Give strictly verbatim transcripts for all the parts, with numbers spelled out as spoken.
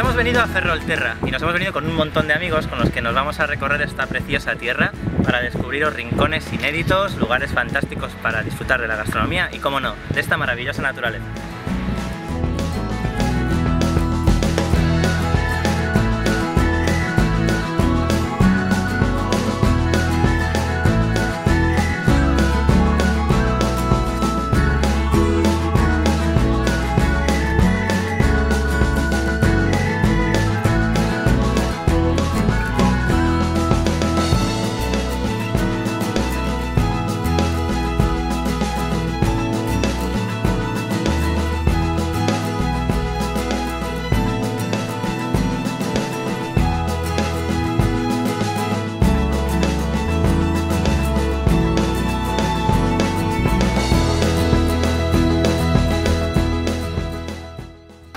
hemos venido a Ferrolterra y nos hemos venido con un montón de amigos con los que nos vamos a recorrer esta preciosa tierra para descubriros rincones inéditos, lugares fantásticos para disfrutar de la gastronomía y, cómo no, de esta maravillosa naturaleza.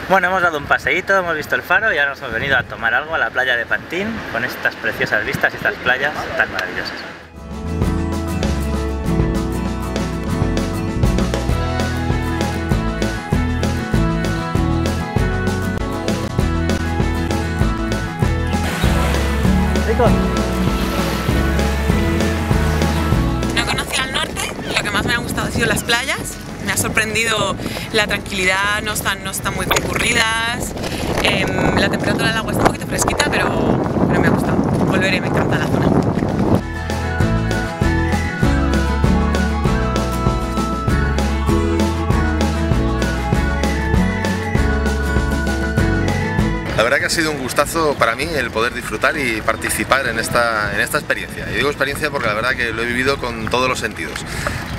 Bueno, hemos dado un paseíto, hemos visto el faro y ahora nos hemos venido a tomar algo a la playa de Pantín con estas preciosas vistas y estas playas tan maravillosas. ¡Rico! No conocía el norte, lo que más me ha gustado ha sido las playas. Me ha sorprendido la tranquilidad, no están, no están muy concurridas, eh, la temperatura del agua está un poquito fresquita, pero, pero me ha gustado. Volveré, me encanta la zona. La verdad que ha sido un gustazo para mí el poder disfrutar y participar en esta, en esta experiencia. Y digo experiencia porque la verdad que lo he vivido con todos los sentidos.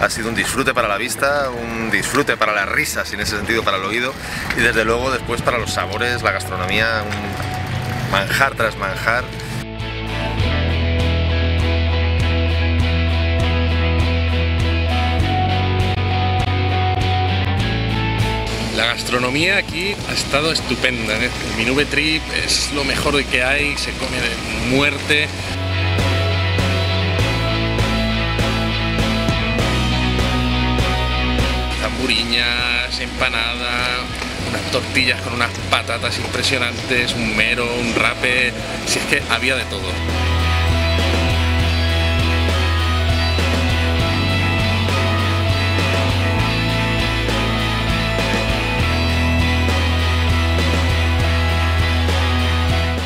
Ha sido un disfrute para la vista, un disfrute para las risas, en ese sentido para el oído, y desde luego después para los sabores, la gastronomía, un manjar tras manjar. La gastronomía aquí ha estado estupenda, ¿eh? El Minube Trip es lo mejor que hay, se come de muerte. Zamburiñas, empanada, unas tortillas con unas patatas impresionantes, un mero, un rape, si es que había de todo.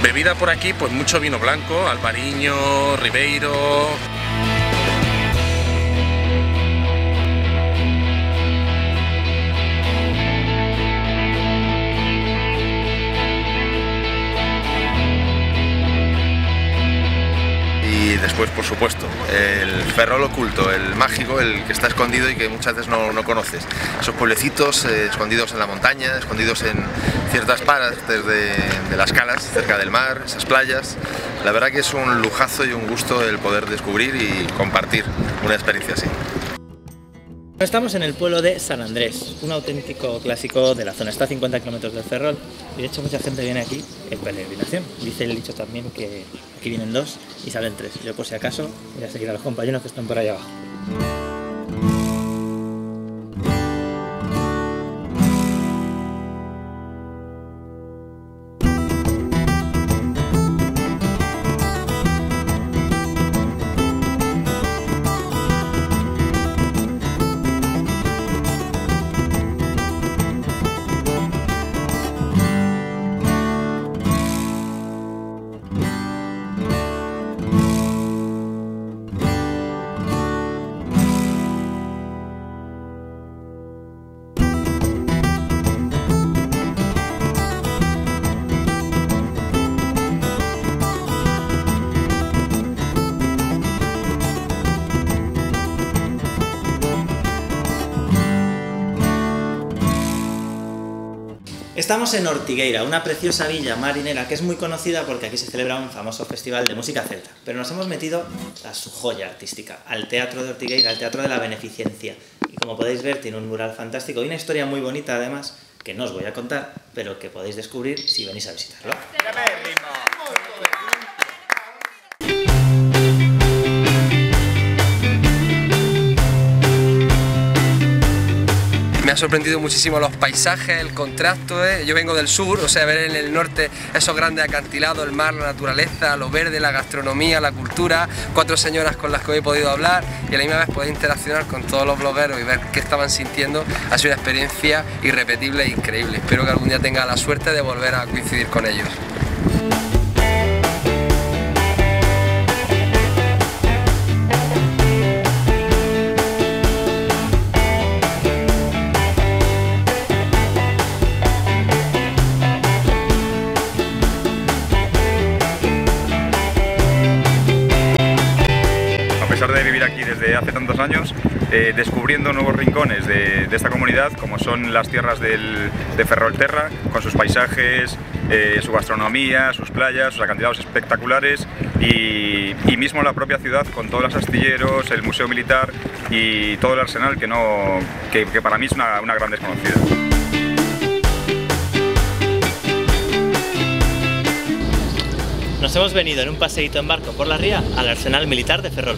Bebida por aquí, pues mucho vino blanco, albariño, ribeiro. Y después, por supuesto, el Ferrol oculto, el mágico, el que está escondido y que muchas veces no, no conoces. Esos pueblecitos eh, escondidos en la montaña, escondidos en ciertas partes de, de las calas, cerca del mar, esas playas. La verdad que es un lujazo y un gusto el poder descubrir y compartir una experiencia así. Estamos en el pueblo de San Andrés, un auténtico clásico de la zona. Está a cincuenta kilómetros de Ferrol y de hecho mucha gente viene aquí en peregrinación. Dice el dicho también que aquí vienen dos y salen tres. Yo por si acaso voy a seguir a los compañeros que están por allá abajo. Estamos en Ortigueira, una preciosa villa marinera que es muy conocida porque aquí se celebra un famoso festival de música celta. Pero nos hemos metido a su joya artística, al Teatro de Ortigueira, al Teatro de la Beneficencia. Y como podéis ver, tiene un mural fantástico y una historia muy bonita además, que no os voy a contar, pero que podéis descubrir si venís a visitarlo. Me ha sorprendido muchísimo los paisajes, el contraste. Yo vengo del sur, o sea, ver en el norte esos grandes acantilados, el mar, la naturaleza, lo verde, la gastronomía, la cultura, cuatro señoras con las que hoy he podido hablar y a la misma vez poder interaccionar con todos los blogueros y ver qué estaban sintiendo, ha sido una experiencia irrepetible e increíble. Espero que algún día tenga la suerte de volver a coincidir con ellos. A pesar de vivir aquí desde hace tantos años, eh, descubriendo nuevos rincones de, de esta comunidad, como son las tierras del, de Ferrolterra, con sus paisajes, eh, su gastronomía, sus playas, sus acantilados espectaculares y, y mismo la propia ciudad con todos los astilleros, el museo militar y todo el arsenal que, no, que, que para mí es una, una gran desconocida. Nos hemos venido en un paseíto en barco por la ría al Arsenal Militar de Ferrol.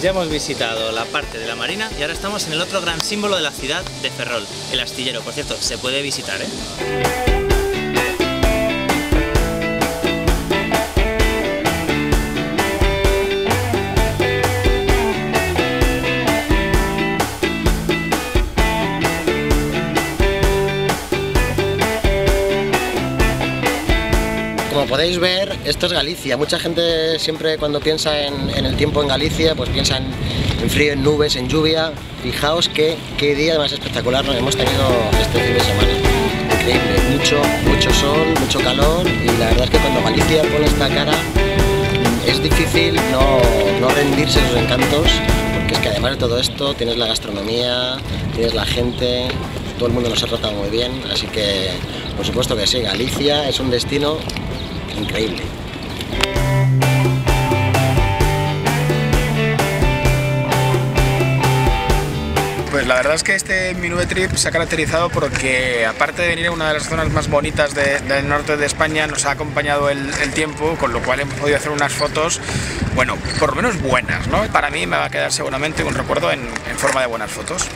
Ya hemos visitado la parte de la marina y ahora estamos en el otro gran símbolo de la ciudad de Ferrol, el astillero. Por cierto, se puede visitar, ¿eh? Como podéis ver, esto es Galicia. Mucha gente siempre cuando piensa en, en el tiempo en Galicia, pues piensa en, en frío, en nubes, en lluvia. Fijaos que, qué día más espectacular nos hemos tenido este fin de semana. Increíble, mucho, mucho sol, mucho calor y la verdad es que cuando Galicia pone esta cara es difícil no, no rendirse sus encantos, porque es que además de todo esto tienes la gastronomía, tienes la gente, todo el mundo nos ha tratado muy bien, así que por supuesto que sí, Galicia es un destino increíble. Pues la verdad es que este Minube Trip se ha caracterizado porque, aparte de venir a una de las zonas más bonitas de, del norte de España, nos ha acompañado el, el tiempo, con lo cual hemos podido hacer unas fotos, bueno, por lo menos buenas, ¿no? Para mí me va a quedar seguramente un recuerdo en, en forma de buenas fotos.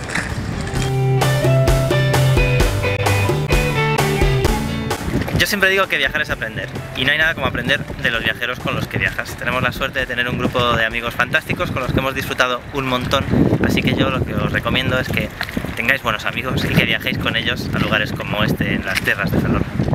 Yo siempre digo que viajar es aprender, y no hay nada como aprender de los viajeros con los que viajas. Tenemos la suerte de tener un grupo de amigos fantásticos con los que hemos disfrutado un montón, así que yo lo que os recomiendo es que tengáis buenos amigos y que viajéis con ellos a lugares como este en las tierras de Ferrol.